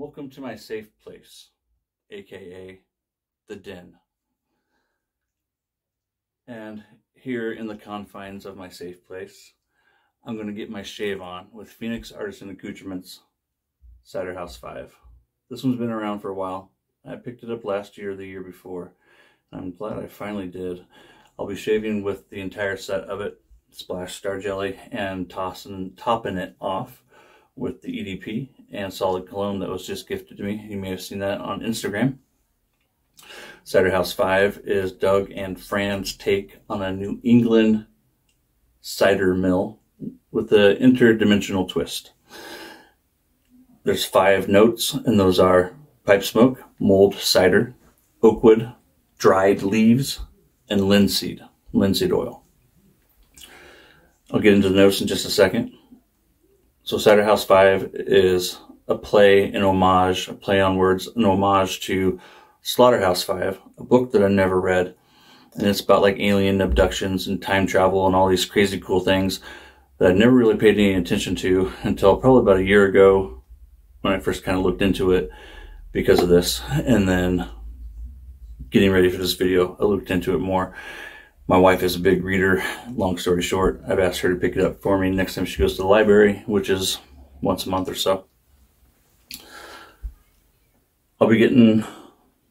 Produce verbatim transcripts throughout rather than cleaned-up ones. Welcome to my safe place, aka the den. And here in the confines of my safe place, I'm going to get my shave on with Phoenix Artisan Accoutrements Slaughterhouse Five. This one's been around for a while. I picked it up last year or the year before, and I'm glad I finally did. I'll be shaving with the entire set of it, splash star jelly, and tossing, topping it off with the E D P and solid cologne that was just gifted to me. You may have seen that on Instagram. Slaughterhouse Five is Doug and Fran's take on a New England cider mill with an interdimensional twist. There's five notes, and those are pipe smoke, mold cider, oakwood, dried leaves, and linseed, linseed oil. I'll get into the notes in just a second. So Slaughterhouse Five is a play, an homage, a play on words, an homage to Slaughterhouse Five, a book that I never read. And it's about like alien abductions and time travel and all these crazy cool things that I never really paid any attention to until probably about a year ago when I first kind of looked into it because of this. And then getting ready for this video, I looked into it more. My wife is a big reader. Long story short, I've asked her to pick it up for me next time she goes to the library, which is once a month or so. I'll be getting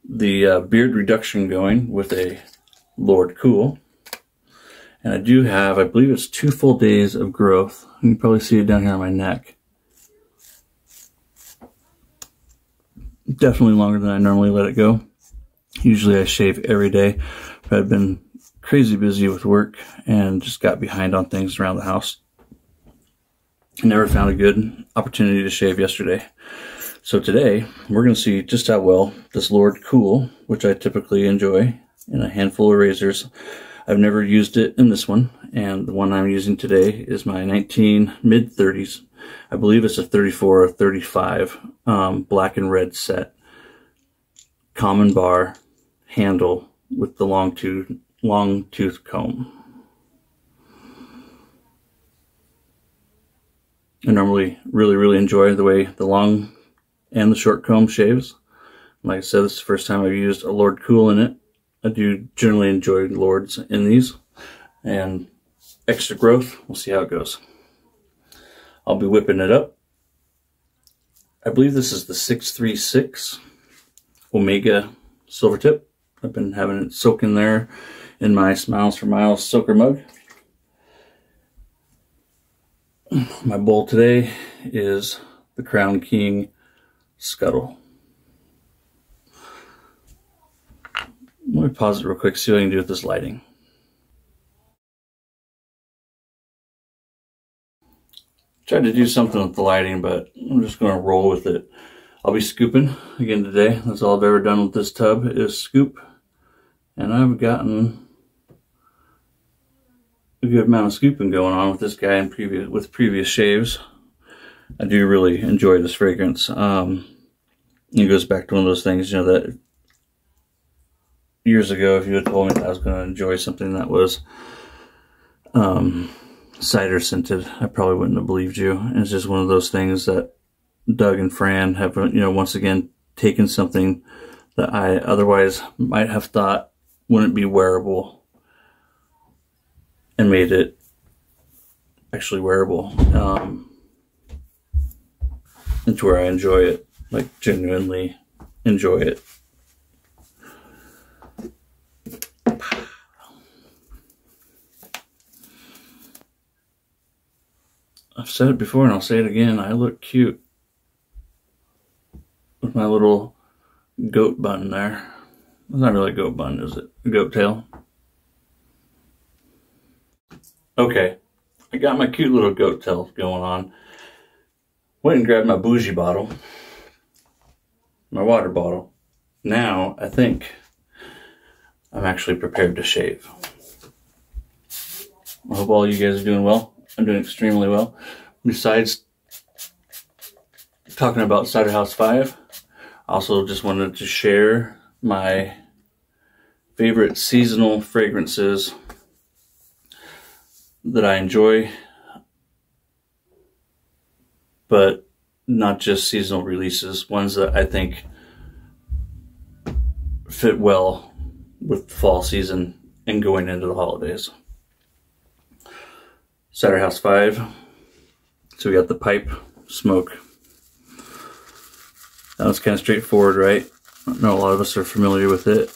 the uh, beard reduction going with a Lord Cool. And I do have, I believe it's two full days of growth. You can probably see it down here on my neck. Definitely longer than I normally let it go. Usually I shave every day, but I've been crazy busy with work and just got behind on things around the house. I never found a good opportunity to shave yesterday. So today we're going to see just how well this Lord Cool, which I typically enjoy in a handful of razors. I've never used it in this one, and the one I'm using today is my nineteen mid thirties. I believe it's a thirty-four or thirty-five um, black and red set. Common bar handle with the long tooth long tooth comb. I normally really really enjoy the way the long and the short comb shaves. Like I said, this is the first time I've used a Lord Cool in it. I do generally enjoy Lords in these, and extra growth, we'll see how it goes. I'll be whipping it up. I believe this is the six three six Omega Silver Tip. I've been having it soak in there in my Smiles for Miles soaker mug. My bowl today is the Crown King Scuttle. Let me pause it real quick, see what I can do with this lighting. Tried to do something with the lighting, but I'm just going to roll with it. I'll be scooping again today. That's all I've ever done with this tub is scoop. And I've gotten a good amount of scooping going on with this guy in previous, with previous shaves. I do really enjoy this fragrance. Um, it goes back to one of those things, you know, that years ago, if you had told me that I was going to enjoy something that was um, cider scented, I probably wouldn't have believed you. And it's just one of those things that Doug and Fran have, you know, once again, taken something that I otherwise might have thought wouldn't be wearable and made it actually wearable um, into where I enjoy it, like genuinely enjoy it. I've said it before and I'll say it again, I look cute with my little goat bun there. It's not really a goat bun, is it? A goat tail? Okay, I got my cute little goat tail going on. Went and grabbed my bougie bottle, my water bottle. Now I think I'm actually prepared to shave. I hope all you guys are doing well. I'm doing extremely well. Besides talking about Slaughterhouse Five, I also just wanted to share my favorite seasonal fragrances that I enjoy, but not just seasonal releases, ones that I think fit well with the fall season and going into the holidays. Slaughterhouse Five. So we got the pipe smoke. That was kind of straightforward, right? I know a lot of us are familiar with it.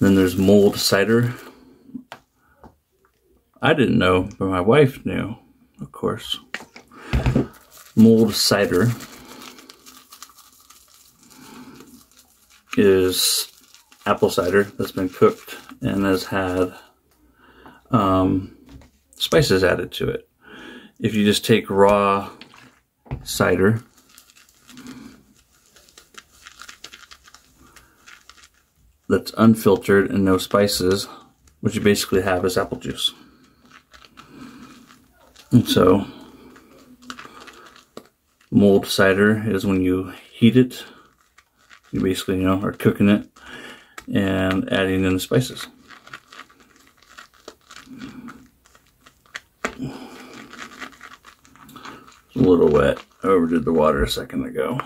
Then there's mulled cider. I didn't know, but my wife knew, of course. Mulled cider is apple cider that's been cooked and has had um, spices added to it. If you just take raw cider that's unfiltered and no spices, what you basically have is apple juice. And so mulled cider is when you heat it, you basically, you know, are cooking it and adding in the spices. It's a little wet. I overdid the water a second ago.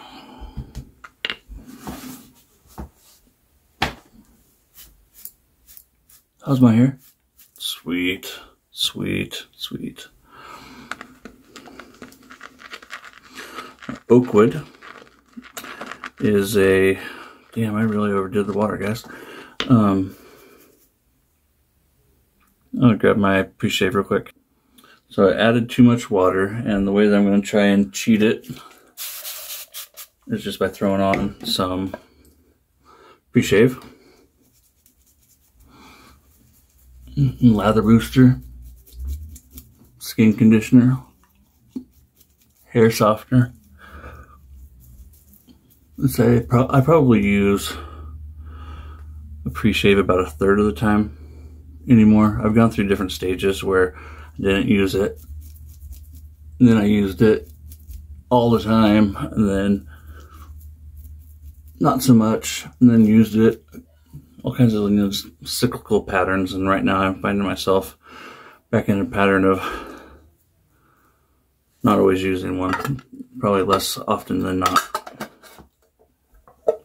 How's my hair? Sweet, sweet, sweet. Oakwood is a, damn, I really overdid the water, guys. Um, I'll grab my pre-shave real quick. So I added too much water, and the way that I'm going to try and cheat it is just by throwing on some pre-shave. Lather booster, skin conditioner, hair softener. Let's say pro I probably use a pre-shave about a third of the time anymore. I've gone through different stages where I didn't use it, and then I used it all the time, and then not so much, and then used it. All kinds of, you know, cyclical patterns, and right now I'm finding myself back in a pattern of not always using one, probably less often than not.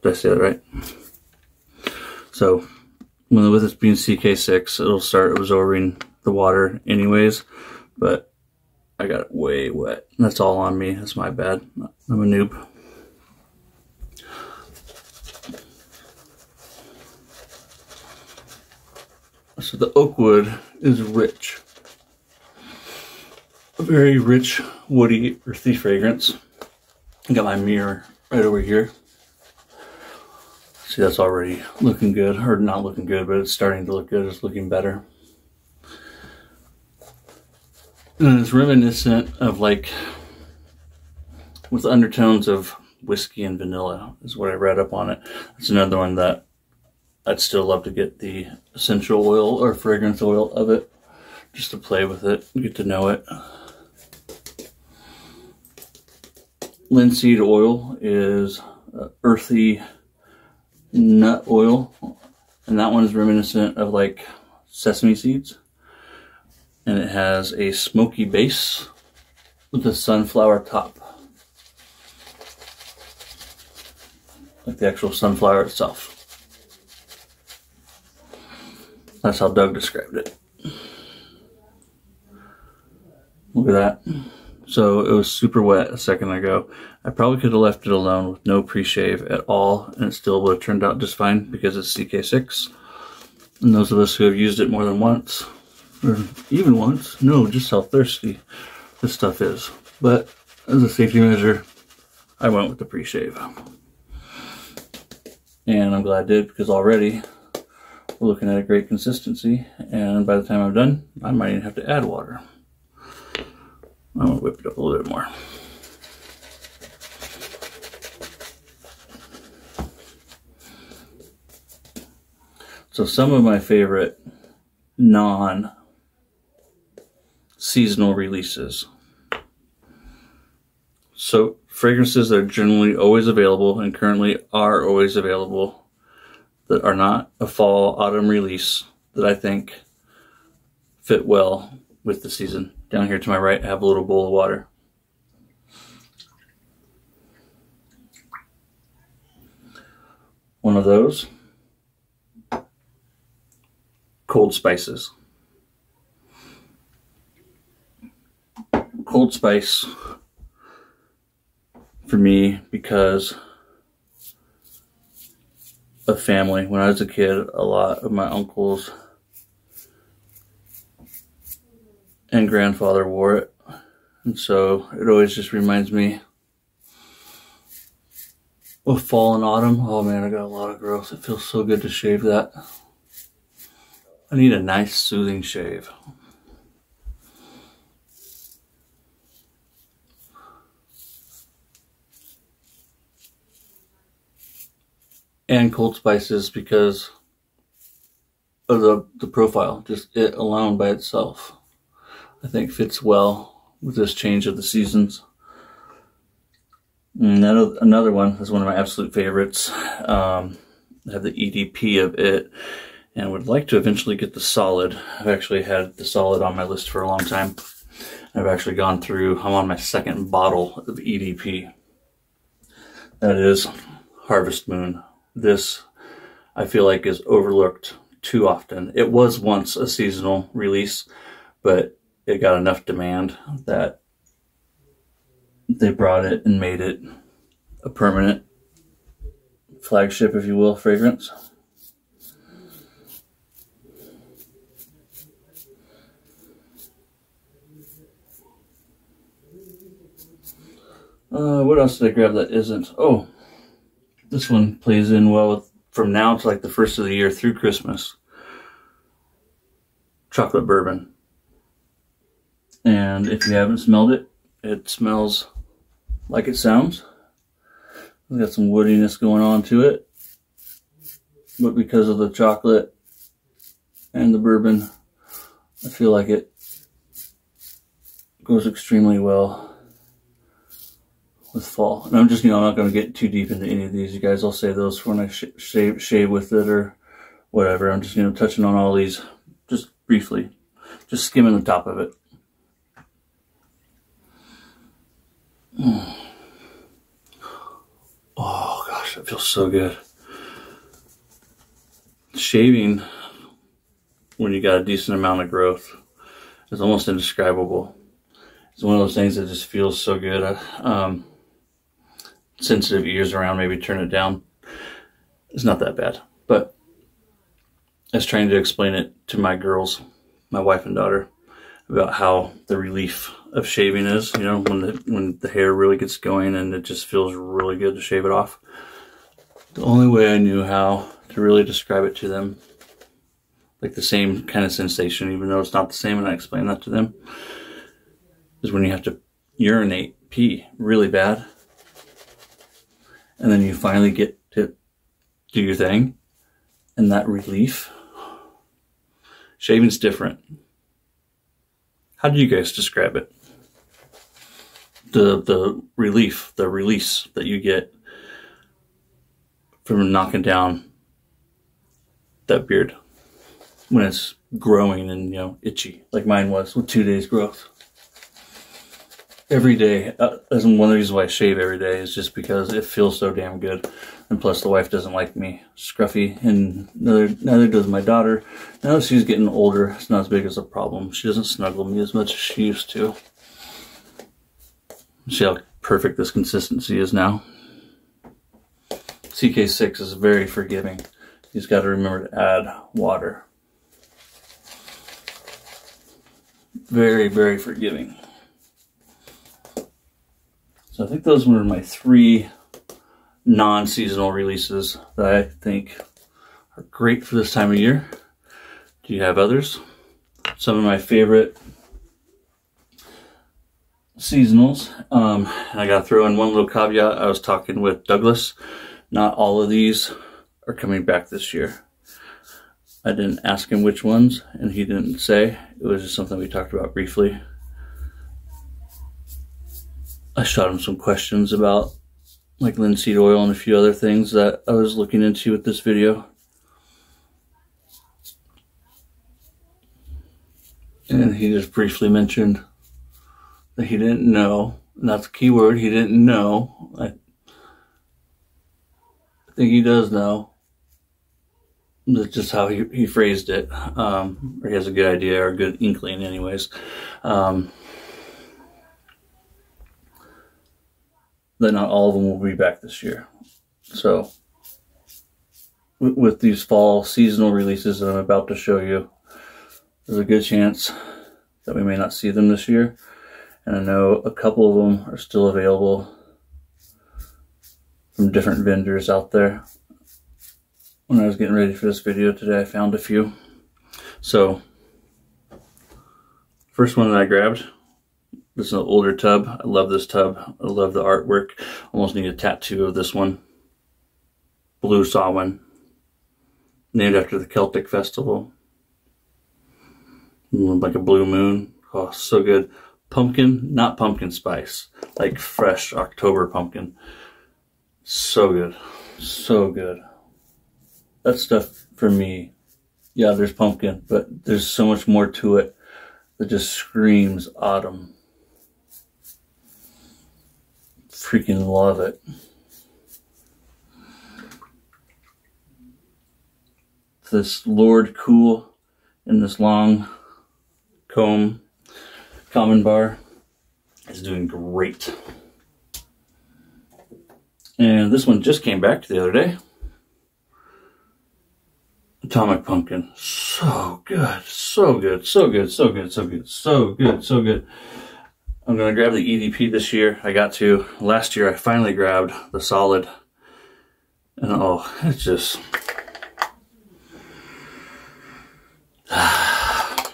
Did I say that right? So when, with this being C K six, it'll start absorbing the water anyways, but I got it way wet. That's all on me. That's my bad. I'm a noob. So the oak wood is rich, a very rich, woody, earthy fragrance. I got my mirror right over here. See, that's already looking good, or not looking good, but it's starting to look good. It's looking better. And it's reminiscent of, like, with undertones of whiskey and vanilla is what I read up on it. It's another one that I'd still love to get the essential oil or fragrance oil of it, just to play with it and get to know it. Linseed oil is uh, earthy nut oil, and that one is reminiscent of, like, sesame seeds. And it has a smoky base with a sunflower top, like the actual sunflower itself. That's how Doug described it. Look at that. So it was super wet a second ago. I probably could have left it alone with no pre-shave at all, and it still would have turned out just fine because it's C K six. And those of us who have used it more than once, or even once, know just how thirsty this stuff is. But as a safety measure, I went with the pre-shave. And I'm glad I did, because already we're looking at a great consistency, and by the time I'm done, I might even have to add water. I'm gonna whip it up a little bit more. So some of my favorite non-seasonal releases. So fragrances that are generally always available and currently are always available that are not a fall, autumn release, that I think fit well with the season. Down here to my right, I have a little bowl of water. one of those cold spaces. Cold space for me because of family. When I was a kid, a lot of my uncles and grandfather wore it, and so it always just reminds me of fall and autumn. Oh man, I got a lot of growth. It feels so good to shave that. I need a nice soothing shave. And cold spices because of the, the profile, just it alone by itself, I think fits well with this change of the seasons. And that, another one is one of my absolute favorites. Um, I have the E D P of it and would like to eventually get the solid. I've actually had the solid on my list for a long time. I've actually gone through, I'm on my second bottle of E D P. That is Harvest Moon. This, I feel like, is overlooked too often. It was once a seasonal release, but it got enough demand that they brought it and made it a permanent flagship, if you will, fragrance. Uh, what else did I grab that isn't? Oh. This one plays in well with, from now to like the first of the year through Christmas. Chocolate bourbon. And if you haven't smelled it, it smells like it sounds. It's got some woodiness going on to it. But because of the chocolate and the bourbon, I feel like it goes extremely well with fall. And I'm just, you know, I'm not going to get too deep into any of these, you guys. I'll save those for when I sh shave, shave with it or whatever. I'm just, you know, touching on all these just briefly, just skimming the top of it. Mm. Oh gosh, that feels so good. Shaving when you got a decent amount of growth is almost indescribable. It's one of those things that just feels so good. I, um, sensitive ears around, maybe turn it down. It's not that bad, but I was trying to explain it to my girls, my wife and daughter, about how the relief of shaving is, you know, when the, when the hair really gets going and it just feels really good to shave it off. The only way I knew how to really describe it to them, like the same kind of sensation, even though it's not the same, and I explained that to them, is when you have to urinate, pee really bad, and then you finally get to do your thing, and that relief. Shaving's different. How do you guys describe it? The the relief, the release that you get from knocking down that beard when it's growing and, you know, itchy, like mine was with two days growth. Every day, uh, that's one of the reasons why I shave every day, is just because it feels so damn good. And plus the wife doesn't like me scruffy, and neither, neither does my daughter. Now that she's getting older, it's not as big as a problem. She doesn't snuggle me as much as she used to. See how perfect this consistency is now? C K six is very forgiving. He's got to remember to add water. Very, very forgiving. So I think those were my three non-seasonal releases that I think are great for this time of year. Do you have others? Some of my favorite seasonals. Um, I gotta throw in one little caveat. I was talking with Douglas. Not all of these are coming back this year. I didn't ask him which ones, and he didn't say. It was just something we talked about briefly. I shot him some questions about like linseed oil and a few other things that I was looking into with this video. And he just briefly mentioned that he didn't know, and that's the key word, he didn't know. I think he does know, That's just how he, he phrased it, um, or he has a good idea or a good inkling anyways. Um, that not all of them will be back this year. So with, with these fall seasonal releases that I'm about to show you, there's a good chance that we may not see them this year. And I know a couple of them are still available from different vendors out there. When I was getting ready for this video today, I found a few. So, first one that I grabbed, this is an older tub. I love this tub. I love the artwork. Almost need a tattoo of this one. Blue Samhain, named after the Celtic festival. Like a blue moon. Oh, so good. Pumpkin, not pumpkin spice, like fresh October pumpkin. So good, so good. That stuff for me, yeah, there's pumpkin, but there's so much more to it that just screams autumn. Freaking love it. This Lord Cool in this long comb common bar is doing great. And this one just came back the other day. Atomic Pumpkin. So good, so good, so good, so good, so good, so good, so good. I'm gonna grab the E D P this year. I got to. Last year I finally grabbed the solid. And oh, it's just I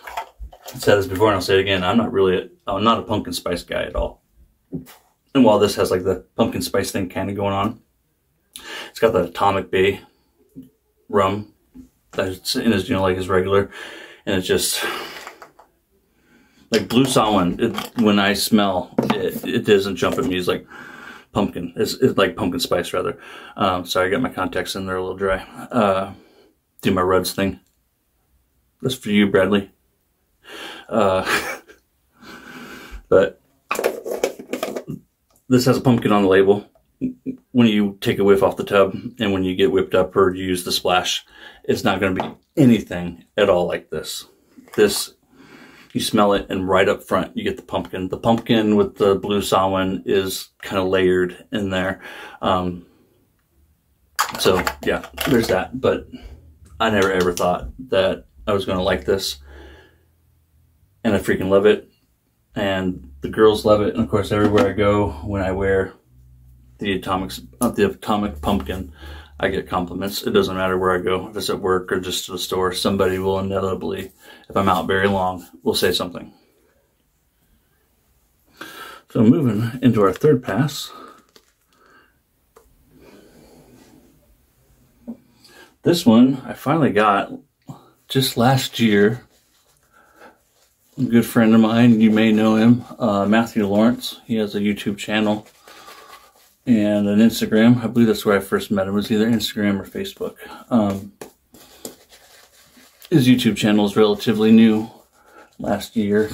said this before and I'll say it again. I'm not really, a, I'm not a pumpkin spice guy at all. And while this has like the pumpkin spice thing kind of going on, it's got the Atomic Bay rum that's in his, you know, like his regular. And it's just like Blue Samhain. It, when I smell it, it doesn't jump at me. It's like pumpkin. It's, it's like pumpkin spice rather. Um, sorry, I got my contacts in there a little dry. Uh, do my Ruds thing. That's for you, Bradley. Uh, but this has a pumpkin on the label. When you take a whiff off the tub and when you get whipped up or you use the splash, it's not going to be anything at all like this. This, you smell it and right up front you get the pumpkin. The pumpkin with the Blue Samhain is kind of layered in there. Um, so yeah, there's that. But I never ever thought that I was going to like this. And I freaking love it. And the girls love it. And of course, everywhere I go, when I wear the atomic, uh, the atomic pumpkin, I get compliments. It doesn't matter where I go. If it's at work or just to the store, somebody will inevitably, if I'm out very long, will say something. So moving into our third pass. This one I finally got just last year. A good friend of mine, you may know him, uh, Matthew Lawrence. He has a YouTube channel and an Instagram. I believe that's where I first met him. It was either Instagram or Facebook. Um, his YouTube channel is relatively new, last year,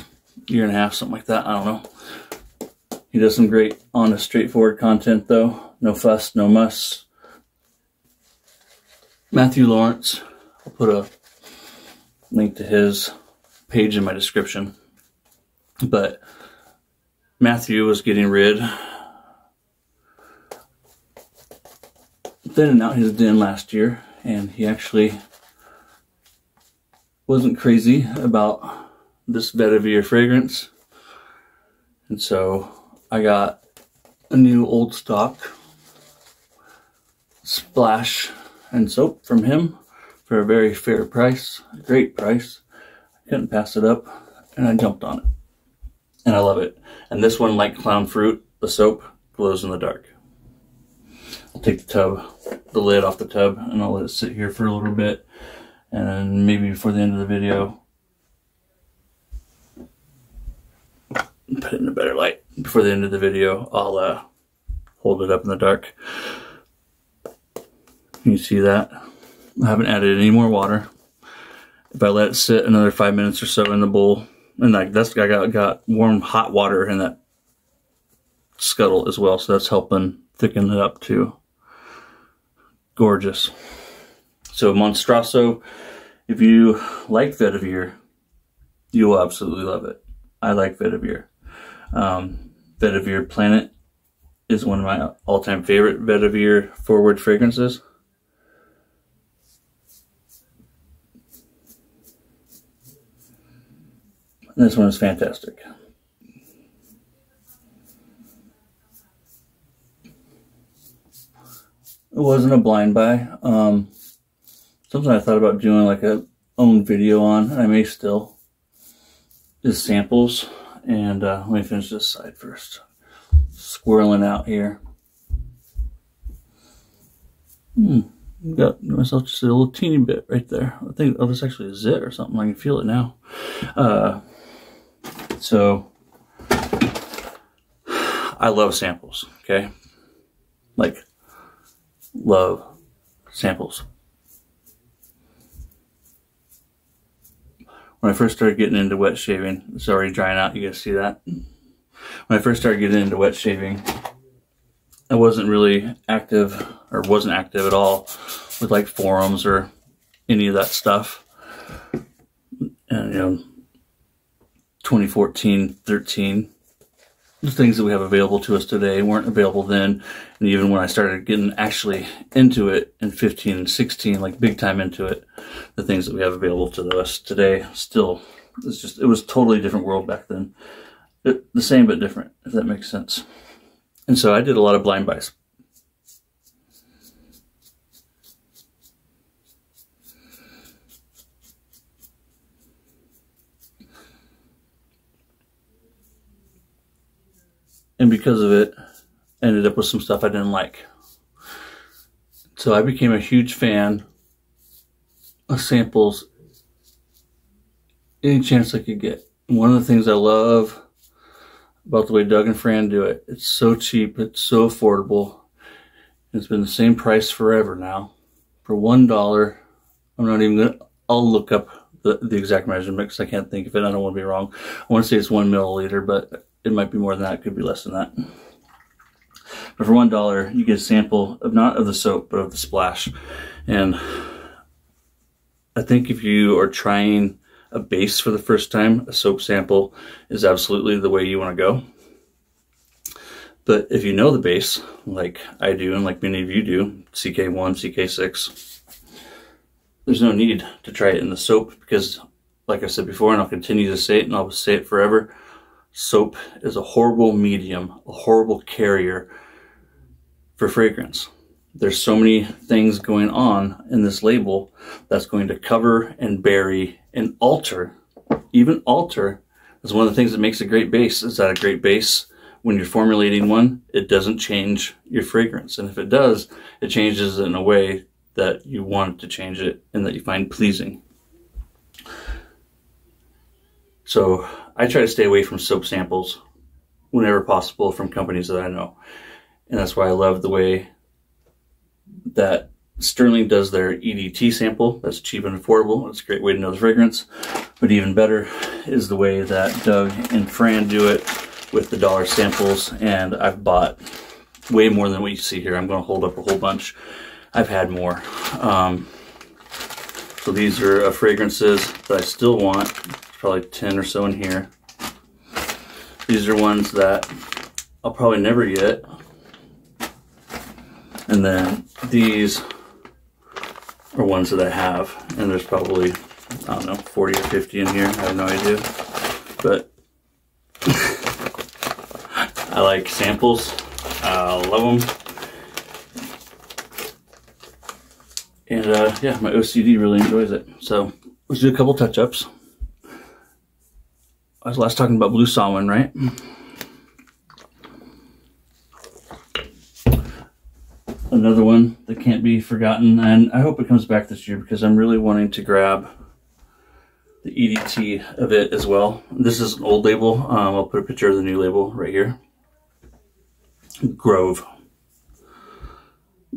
year and a half, something like that. I don't know. He does some great, honest, straightforward content, though. No fuss, no muss. Matthew Lawrence. I'll put a link to his page in my description. But Matthew was getting rid, thinning out his den last year, and he actually wasn't crazy about this Vetiver fragrance. And so I got a new old stock splash and soap from him for a very fair price, a great price. Couldn't pass it up, and I jumped on it. And I love it. And this one, like Clown Fruit, the soap glows in the dark. I'll take the tub, the lid off the tub, and I'll let it sit here for a little bit. And maybe before the end of the video, put it in a better light. Before the end of the video, I'll uh, hold it up in the dark. Can you see that? I haven't added any more water. If I let it sit another five minutes or so in the bowl, and like that's I got got warm hot water in that scuttle as well, so that's helping thicken it up too. Gorgeous. So Monstroso, if you like Vetiver, you'll absolutely love it. I like Vetiver. Um, Vetiver Planet is one of my all-time favorite Vetiver forward fragrances. This one is fantastic. It wasn't a blind buy. Um, something I thought about doing like a own video on, and I may still, is samples. And uh, let me finish this side first. Squirreling out here. Hmm, got myself just a little teeny bit right there. I think, oh, this actually is it or something. I can feel it now. Uh, so, I love samples, okay? Like, love samples. When I first started getting into wet shaving, it's already drying out, you guys see that? When I first started getting into wet shaving, I wasn't really active or wasn't active at all with like forums or any of that stuff. And you know, twenty fourteen, thirteen, the things that we have available to us today weren't available then. And even when I started getting actually into it in fifteen and sixteen, like big time into it, the things that we have available to us today still, it's just, it was totally different world back then. It, the same but different, if that makes sense. And so I did a lot of blind buys. And because of it, I ended up with some stuff I didn't like. So I became a huge fan of samples any chance I could get. And one of the things I love about the way Doug and Fran do it, it's so cheap, it's so affordable. It's been the same price forever now. For one dollar, I'm not even gonna, I'll look up the, the exact measurement because I can't think of it, I don't want to be wrong. I want to say it's one milliliter, but it might be more than that, it could be less than that. But for one dollar, you get a sample of not of the soap, but of the splash. And I think if you are trying a base for the first time, a soap sample is absolutely the way you want to go. But if you know the base, like I do and like many of you do, C K one, C K six, there's no need to try it in the soap because, like I said before, and I'll continue to say it and I'll say it forever, soap is a horrible medium, a horrible carrier for fragrance. There's so many things going on in this label that's going to cover and bury and alter, even alter, is one of the things that makes a great base. Is that a great base? When you're formulating one, it doesn't change your fragrance. And if it does, it changes it in a way that you want it to change it and that you find pleasing. So I try to stay away from soap samples whenever possible from companies that I know. And that's why I love the way that Sterling does their E D T sample. That's cheap and affordable. It's a great way to know the fragrance. But even better is the way that Doug and Fran do it with the dollar samples. And I've bought way more than what you see here. I'm going to hold up a whole bunch. I've had more. Um, so these are uh, fragrances that I still want. Probably ten or so in here. These are ones that I'll probably never get. And then these are ones that I have, and there's probably, I don't know, forty or fifty in here. I have no idea, but I like samples. I love them. And uh, yeah, my O C D really enjoys it. So let's do a couple touch-ups. I was last talking about Blue Samhain, right? Another one that can't be forgotten, and I hope it comes back this year because I'm really wanting to grab the E D T of it as well. This is an old label. Um, I'll put a picture of the new label right here. Grove.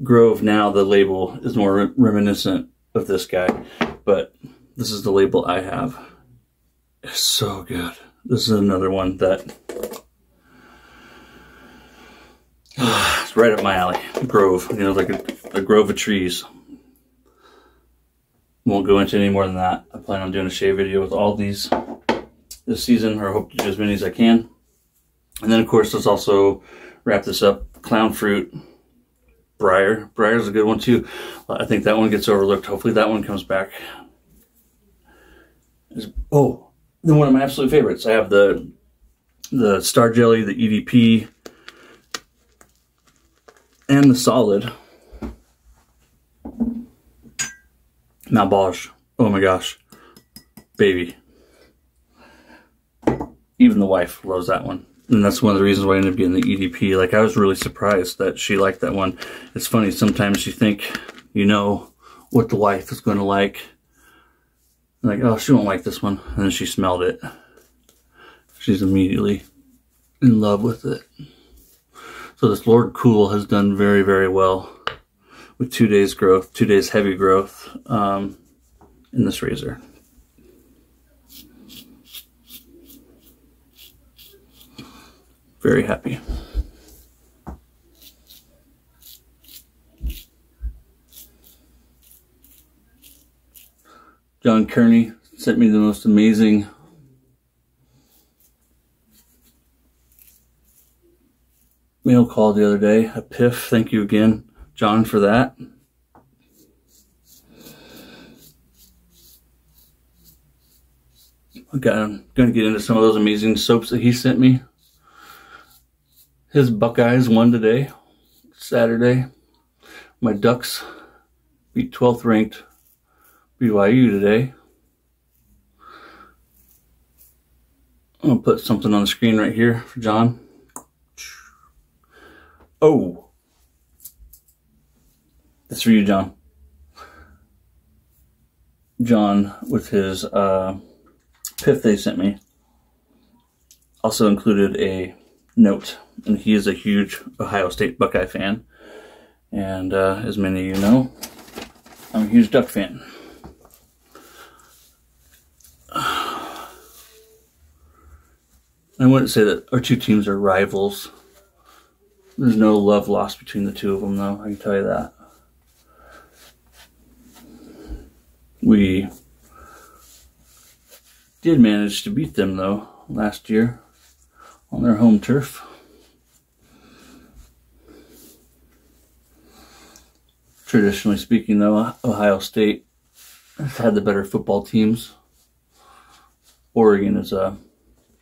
Grove now, the label is more re reminiscent of this guy, but this is the label I have. It's so good. This is another one that... right up my alley. Grove, you know, like a, a grove of trees. won't go into any more than that. I plan on doing a shave video with all these this season, or hope to do as many as I can. And then, of course, let's also wrap this up. Clown Fruit, Briar. Briar is a good one, too. I think that one gets overlooked. Hopefully that one comes back. Oh, then one of my absolute favorites. I have the the Star Jelly, the E D P, and the solid Malbolge. Oh my gosh, baby. Even the wife loves that one. And that's one of the reasons why I ended up getting the E D P. Like, I was really surprised that she liked that one. It's funny, sometimes you think you know what the wife is going to like. Like, oh, she won't like this one. And then she smelled it. She's immediately in love with it. So this Lord Cool has done very, very well with two days growth, two days heavy growth um, in this razor. Very happy. John Kearney sent me the most amazing mail call the other day, a piff. Thank you again, John, for that. Okay, I'm going to get into some of those amazing soaps that he sent me. His Buckeyes won today, Saturday. My Ducks beat twelfth ranked B Y U today. I'm gonna put something on the screen right here for John. Oh, that's for you, John. John with his uh, piff they sent me also included a note, and he is a huge Ohio State Buckeye fan. And uh, as many of you know, I'm a huge Duck fan. I wouldn't say that our two teams are rivals. There's no love lost between the two of them, though, I can tell you that. We did manage to beat them, though, last year on their home turf. Traditionally speaking, though, Ohio State has had the better football teams. Oregon is a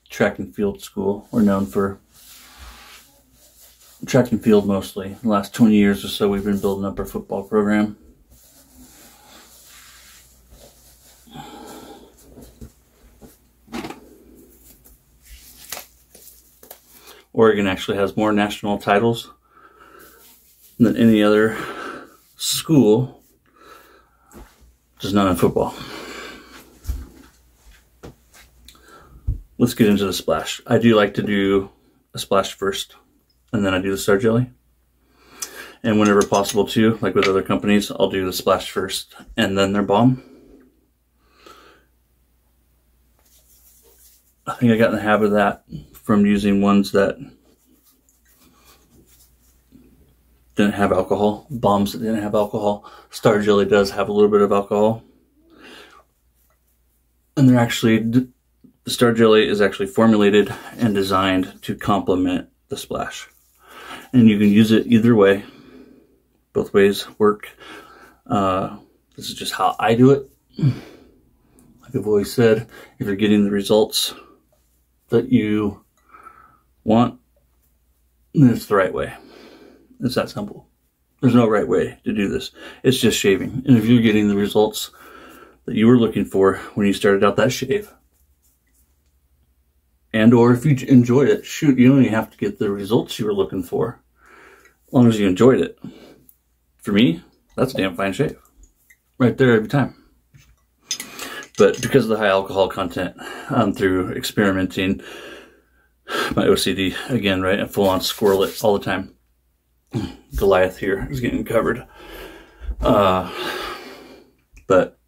track and field school. We're known for track and field mostly. The last twenty years or so, we've been building up our football program. Oregon actually has more national titles than any other school, just not in football. Let's get into the splash. I do like to do a splash first, and then I do the Star Jelly. And whenever possible too, like with other companies, I'll do the splash first and then their balm. I think I got in the habit of that from using ones that didn't have alcohol, bombs that didn't have alcohol. Star Jelly does have a little bit of alcohol. And they're actually... The Star Jelly is actually formulated and designed to complement the splash. And you can use it either way. Both ways work. Uh, this is just how I do it. Like I've always said, if you're getting the results that you want, then it's the right way. It's that simple. There's no right way to do this. It's just shaving. And if you're getting the results that you were looking for when you started out that shave, and or if you enjoyed it, shoot, you only have to get the results you were looking for, as long as you enjoyed it. For me, that's a damn fine shave. Right there every time. But because of the high alcohol content, um, through experimenting, my O C D, again, right, I full-on squirrel it all the time. Goliath here is getting covered. Uh, but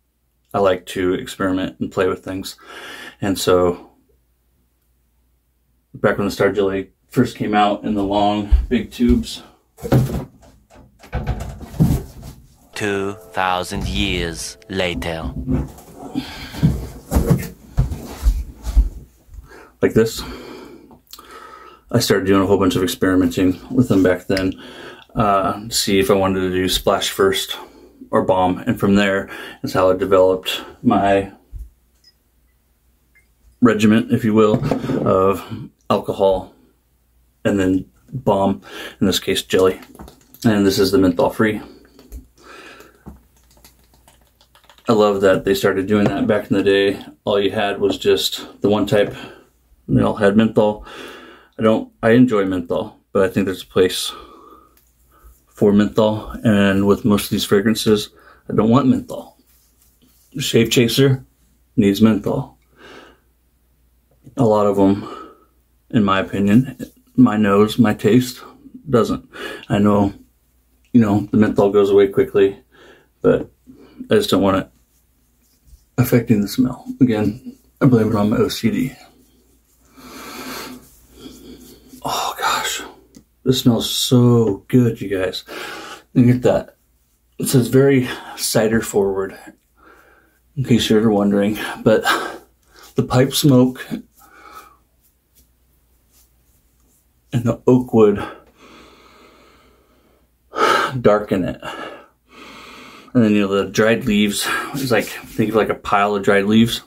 I like to experiment and play with things. And so... back when the Star Jelly first came out in the long, big tubes. Two thousand years later. Like this. I started doing a whole bunch of experimenting with them back then. Uh, see if I wanted to do splash first or bomb, and from there is how I developed my regiment, if you will, of alcohol and then bomb, in this case jelly. And this is the menthol free. I love that they started doing that back in the day. All you had was just the one type, and they all had menthol. I don't, I enjoy menthol, but I think there's a place for menthol, and with most of these fragrances, I don't want menthol. Shave Chaser needs menthol. A lot of them, in my opinion, my nose, my taste, doesn't. I know, you know, the menthol goes away quickly, but I just don't want it affecting the smell. Again, I blame it on my O C D. Oh gosh, this smells so good, you guys. Look at that. It says very cider forward, in case you're wondering, but the pipe smoke and the oak wood darken it. And then, you know, the dried leaves is like, think of like a pile of dried leaves.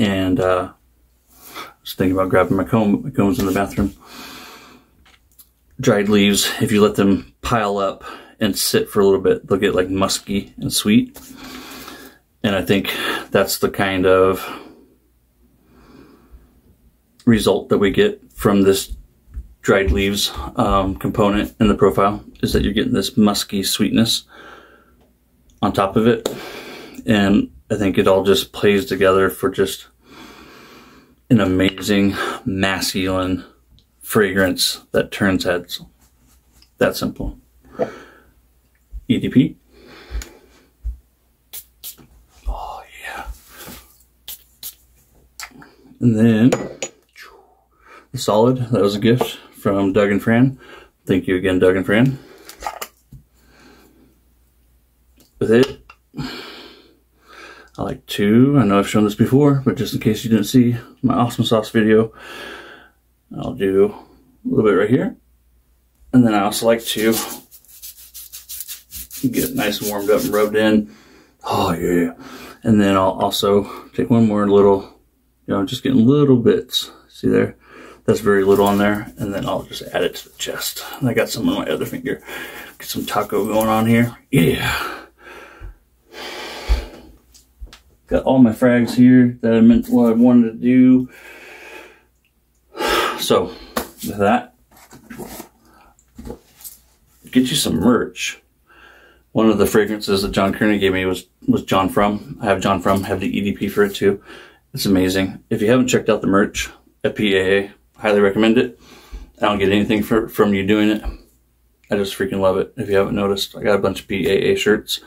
And uh just thinking about grabbing my comb. My comb's in the bathroom. Dried leaves, if you let them pile up and sit for a little bit, they'll get like musky and sweet. And I think that's the kind of result that we get from this dried leaves um, component in the profile, is that you're getting this musky sweetness on top of it. And I think it all just plays together for just an amazing masculine fragrance that turns heads. That simple. E D P. Oh yeah. And then the solid, that was a gift from Doug and Fran. Thank you again, Doug and Fran. With it, I like to, I know I've shown this before, but just in case you didn't see my awesome sauce video, I'll do a little bit right here. And then I also like to get nice and warmed up and rubbed in. Oh yeah. And then I'll also take one more little, you know, just getting little bits. See there? That's very little on there. And then I'll just add it to the chest. And I got some on my other finger. Get some taco going on here. Yeah. Got all my frags here that I meant what I wanted to do. So with that, get you some merch. One of the fragrances that John Kearney gave me was, was John Frum. I have John Frum, have the E D P for it too. It's amazing. If you haven't checked out the merch at P A A, highly recommend it. I don't get anything for, from you doing it. I just freaking love it. If you haven't noticed, I got a bunch of P A A shirts.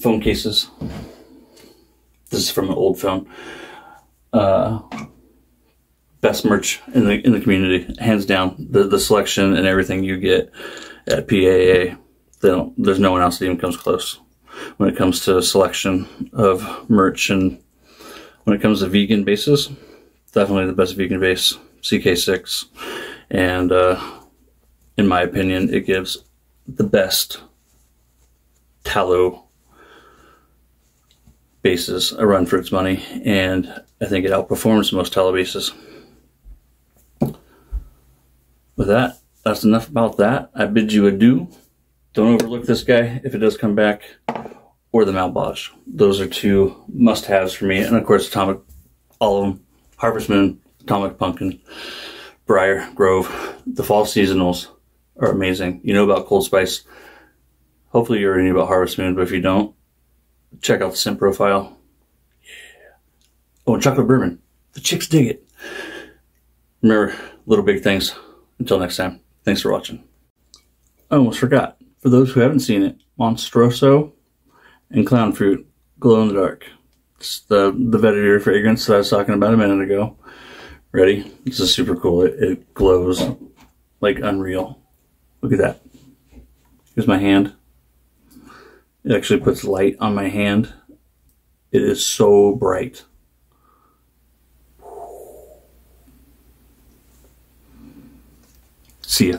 Phone cases. This is from an old phone. Uh, best merch in the in the community, hands down. The the selection and everything you get at P A A, they don't, there's no one else that even comes close when it comes to selection of merch. And when it comes to vegan bases, definitely the best vegan base, C K six, and uh, in my opinion, it gives the best tallow bases a run for its money, and I think it outperforms most tallow bases. With that, that's enough about that. I bid you adieu. Don't overlook this guy if it does come back, or the Malbolge. Those are two must-haves for me, and of course Atomic, all of them, Harvest Moon, Atomic Pumpkin, Briar, Grove. The fall seasonals are amazing. You know about Cold Spice. Hopefully you already knew about Harvest Moon, but if you don't, check out the scent profile. Yeah. Oh, and chocolate bourbon. The chicks dig it. Remember, little big things. Until next time, thanks for watching. I almost forgot. For those who haven't seen it, Monstroso and Clown Fruit, glow in the dark. It's the, the vetiver fragrance that I was talking about a minute ago. Ready? This is super cool. It, it glows like unreal. Look at that. Here's my hand. It actually puts light on my hand. It is so bright. See ya.